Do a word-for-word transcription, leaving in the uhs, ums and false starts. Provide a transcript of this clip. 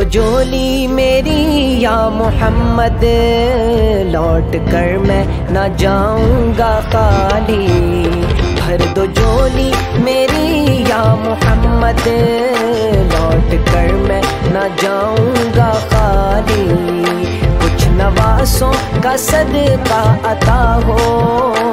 तो झोली मेरी या मोहम्मद, लौट कर मैं ना जाऊंगा खाली। भर दो झोली मेरी या मोहम्मद, लौट कर मैं ना जाऊंगा खाली। कुछ नवासों का सदका अता हो,